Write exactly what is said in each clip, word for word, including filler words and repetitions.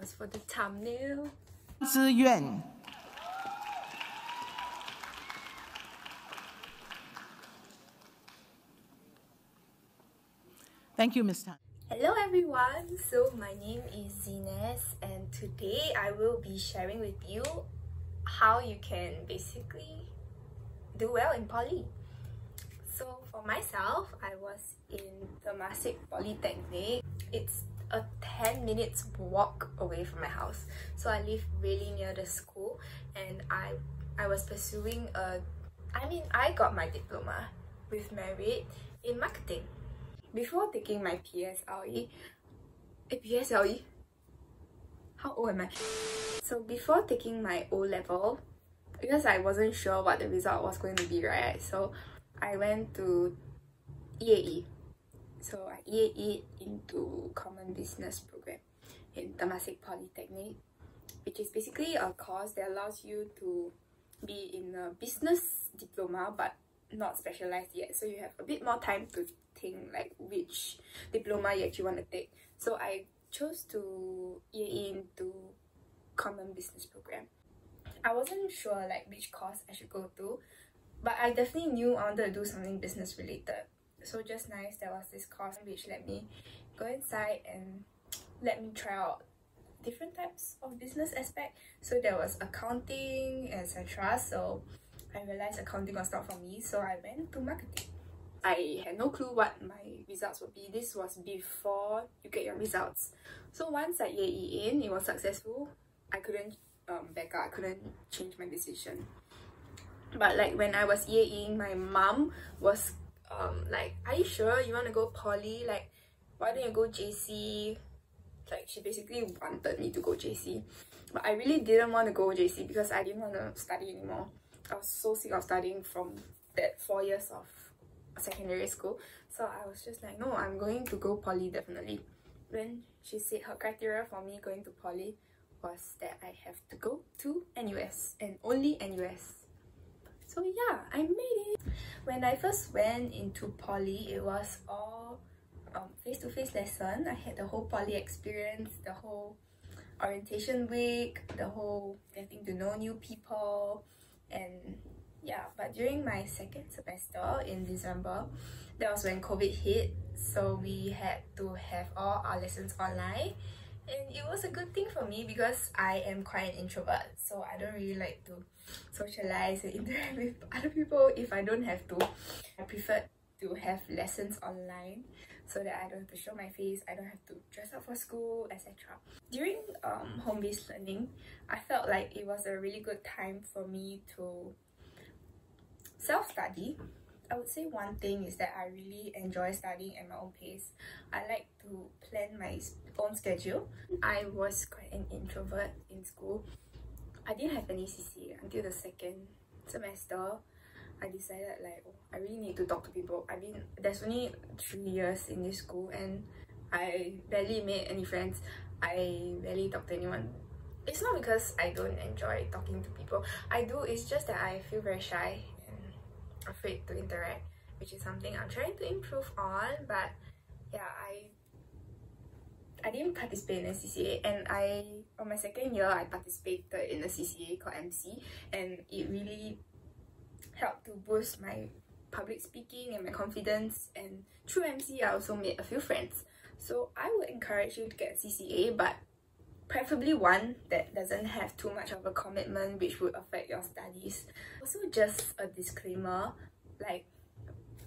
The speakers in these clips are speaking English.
was for the thumbnail. 志愿. Thank you, Miz Tan. Hello everyone, so my name is Zenys and today I will be sharing with you how you can basically do well in poly. So for myself, I was in Temasek Polytechnic. It's a ten minutes walk away from my house. So I live really near the school and I, I was pursuing a... I mean, I got my diploma with merit in marketing. Before taking my P S L E, P S L E? How old am I? So before taking my O level, because I wasn't sure what the result was going to be, right? So I went to E A E. So I E A E into Common Business Program in Temasek Polytechnic, which is basically a course that allows you to be in a business diploma but not specialized yet. So you have a bit more time to think like which diploma you actually want to take. So I chose to E A E into Common Business Program. I wasn't sure like which course I should go to, but I definitely knew I wanted to do something business related. So just nice there was this course which let me go inside and let me try out different types of business aspect. So there was accounting, et cetera. So I realized accounting was not for me, so I went to marketing. I had no clue what my results would be. This was before you get your results. So once I E A E in, it was successful. I couldn't um, back out, I couldn't change my decision. But like when I was E A E-ing, my mom was um, like, are you sure you want to go poly? Like, why don't you go J C? Like, she basically wanted me to go J C. But I really didn't want to go J C because I didn't want to study anymore. I was so sick of studying from that four years of secondary school. So I was just like, no, I'm going to go poly definitely. When she said her criteria for me going to poly was that I have to go to N U S and only N U S. So yeah, I made it. When I first went into poly, it was all um, face-to-face lesson. I had the whole poly experience, the whole orientation week, the whole getting to know new people. And yeah, but during my second semester in December, that was when COVID hit. So we had to have all our lessons online. And it was a good thing for me because I am quite an introvert. So I don't really like to socialize and interact with other people if I don't have to. I prefer to have lessons online so that I don't have to show my face, I don't have to dress up for school, et cetera. During um, home-based learning, I felt like it was a really good time for me to self-study. I would say one thing is that I really enjoy studying at my own pace. I like to plan my own schedule. I was quite an introvert in school. I didn't have any C C A until the second semester. I decided like, oh, I really need to talk to people. I mean, there's only three years in this school and I barely made any friends. I barely talk to anyone. It's not because I don't enjoy talking to people. I do, it's just that I feel very shy and afraid to interact, which is something I'm trying to improve on. But yeah, I I didn't participate in a C C A, and I, on my second year, I participated in a C C A called M C, and it really helped to boost my public speaking and my confidence. And through M C, I also made a few friends. So I would encourage you to get a C C A, but preferably one that doesn't have too much of a commitment which would affect your studies. Also, just a disclaimer, like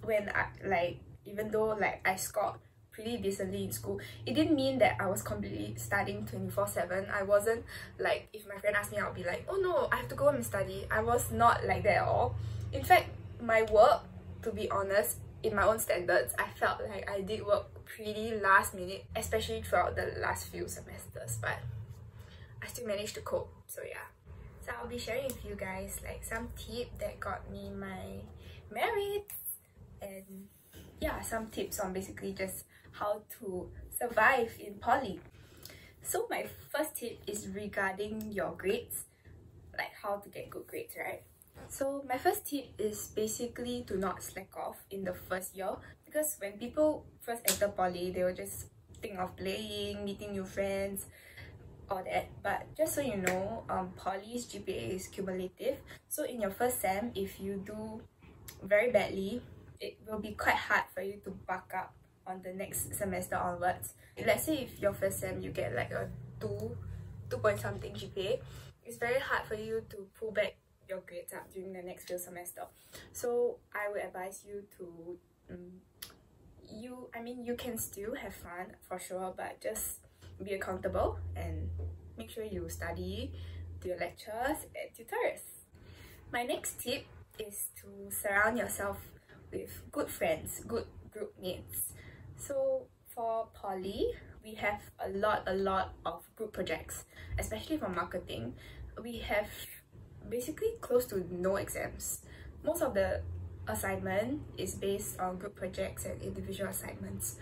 when I, like even though like I scored pretty decently in school, it didn't mean that I was completely studying twenty-four seven. I wasn't like, if my friend asked me, I'll be like, oh no, I have to go home and study. I was not like that at all. In fact, my work, to be honest, in my own standards, I felt like I did work pretty last minute, especially throughout the last few semesters, but I still managed to cope. So yeah, so I'll be sharing with you guys like some tip that got me my merits, and yeah, some tips on basically just how to survive in poly. So my first tip is regarding your grades, like how to get good grades, right? So my first tip is basically to not slack off in the first year, because when people first enter poly, they will just think of playing, meeting new friends, all that, but just so you know, um, Poly's G P A is cumulative. So in your first sem, if you do very badly, it will be quite hard for you to buck up on the next semester onwards. Let's say if your first sem you get like a two, two point something G P A, it's very hard for you to pull back your grades up during the next few semester. So I would advise you to, um, you, I mean, you can still have fun for sure, but just be accountable and make sure you study, do your lectures and tutors. My next tip is to surround yourself with good friends, good group mates. So for Poly, we have a lot, a lot of group projects, especially for marketing. We have basically close to no exams. Most of the assignment is based on group projects and individual assignments.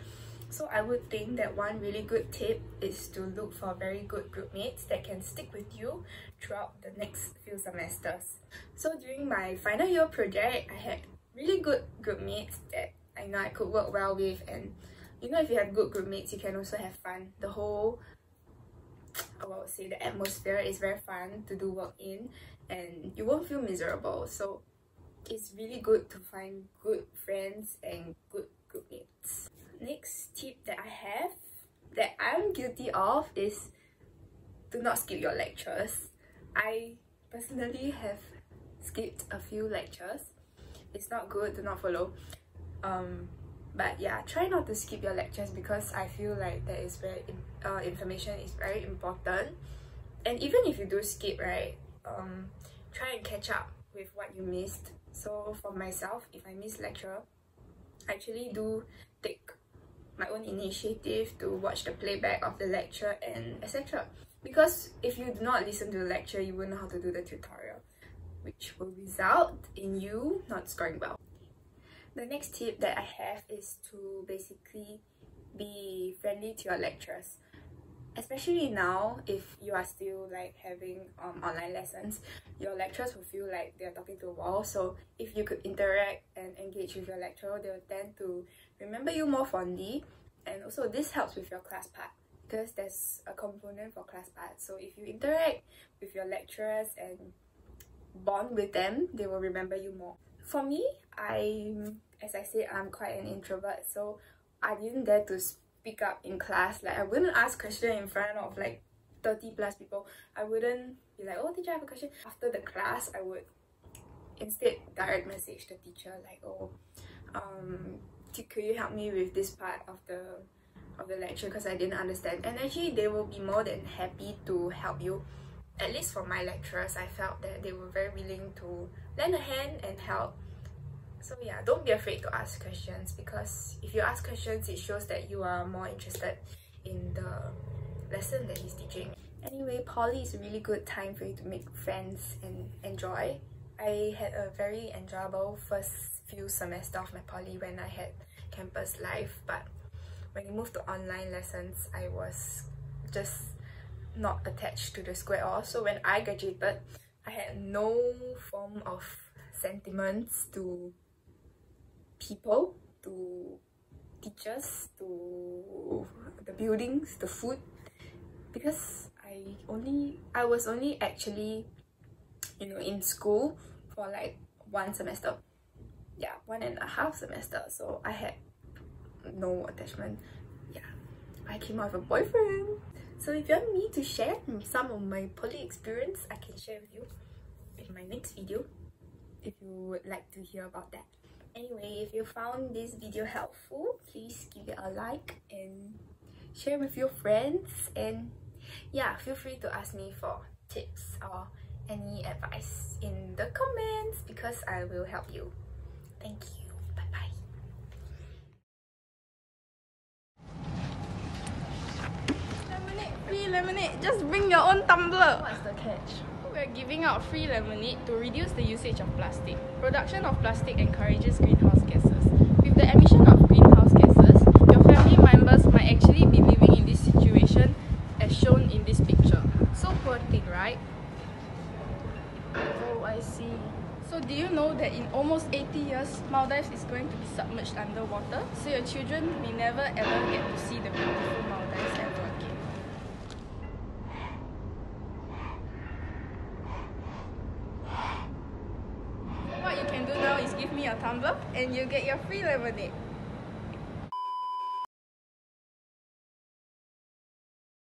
So I would think that one really good tip is to look for very good group mates that can stick with you throughout the next few semesters. So during my final year project, I had really good group mates that I know I could work well with, and you know, if you have good group mates, you can also have fun. The whole, I would say, the atmosphere is very fun to do work in, and you won't feel miserable. So it's really good to find good friends and good group mates. Next tip that I have that I'm guilty of is do not skip your lectures. I personally have skipped a few lectures. It's not good, do not follow. Um, but yeah, try not to skip your lectures because I feel like that is very uh, information is very important. And even if you do skip, right, um, try and catch up with what you missed. So for myself, if I miss lecture, I actually do take my own initiative to watch the playback of the lecture and et cetera. Because if you do not listen to the lecture, you won't know how to do the tutorial, which will result in you not scoring well. The next tip that I have is to basically be friendly to your lecturers. Especially now, if you are still like having um, online lessons, your lecturers will feel like they're talking to a wall. So if you could interact and engage with your lecturer, they'll tend to remember you more fondly. And also this helps with your class part because there's a component for class part. So if you interact with your lecturers and bond with them, they will remember you more. For me, I, as I said, I'm quite an introvert, so I didn't dare to speak up in class. Like, I wouldn't ask questions in front of like thirty plus people. I wouldn't be like, oh, teacher, I have a question. After the class, I would instead direct message the teacher like, oh, um, could you help me with this part of the of the lecture because I didn't understand. And actually, they will be more than happy to help you. At least for my lecturers, I felt that they were very willing to lend a hand and help. So yeah, don't be afraid to ask questions because if you ask questions, it shows that you are more interested in the lesson that he's teaching. Anyway, Poly is a really good time for you to make friends and enjoy. I had a very enjoyable first few semesters of my Poly when I had campus life, but when you moved to online lessons, I was just not attached to the school at all. So when I graduated, I had no form of sentiments to people, to teachers, to the buildings, the food, because I only I was only actually, you know, in school for like one semester, yeah, one and a half semester. So I had no attachment. Yeah, I came out with a boyfriend. So if you want me to share some of my Poly experience, I can share with you in my next video if you would like to hear about that. Anyway, if you found this video helpful, please give it a like and share with your friends. And yeah, feel free to ask me for tips or any advice in the comments because I will help you. Thank you. Free lemonade, just bring your own tumbler. What's the catch? We're giving out free lemonade to reduce the usage of plastic. Production of plastic encourages greenhouse gases. With the emission of greenhouse gases, your family members might actually be living in this situation as shown in this picture. So poor thing, right? Oh, I see. So do you know that in almost eighty years, Maldives is going to be submerged underwater? So your children may never ever get to see the beautiful Maldives ever again. give me your tumbler and you get your free lemonade.